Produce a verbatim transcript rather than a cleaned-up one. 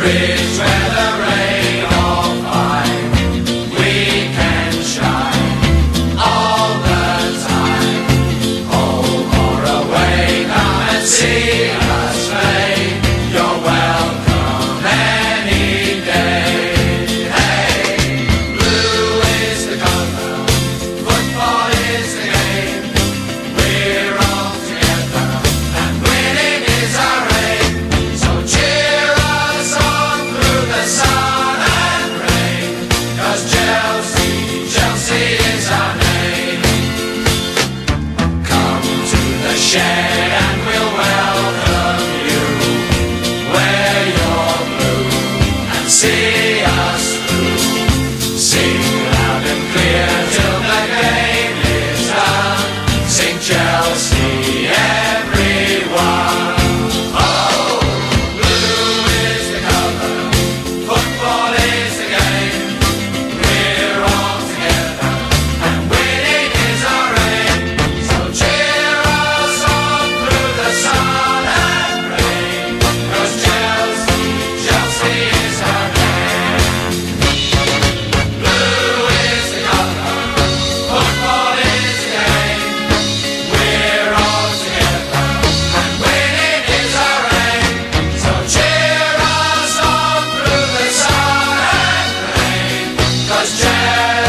Rich where the rain all fine, we can shine all the time. Home or away, come and see us play. You're welcome any day. Hey, blue is the colour, football is the game. We're all together and winning is our aim. So cheer sun and rain, 'cause Chelsea, Chelsea is our name. Come to the shed and we'll welcome you. Wear your blue and see us through. Sing loud and clear till the game is done. Sing Chelsea, everyone. Yeah.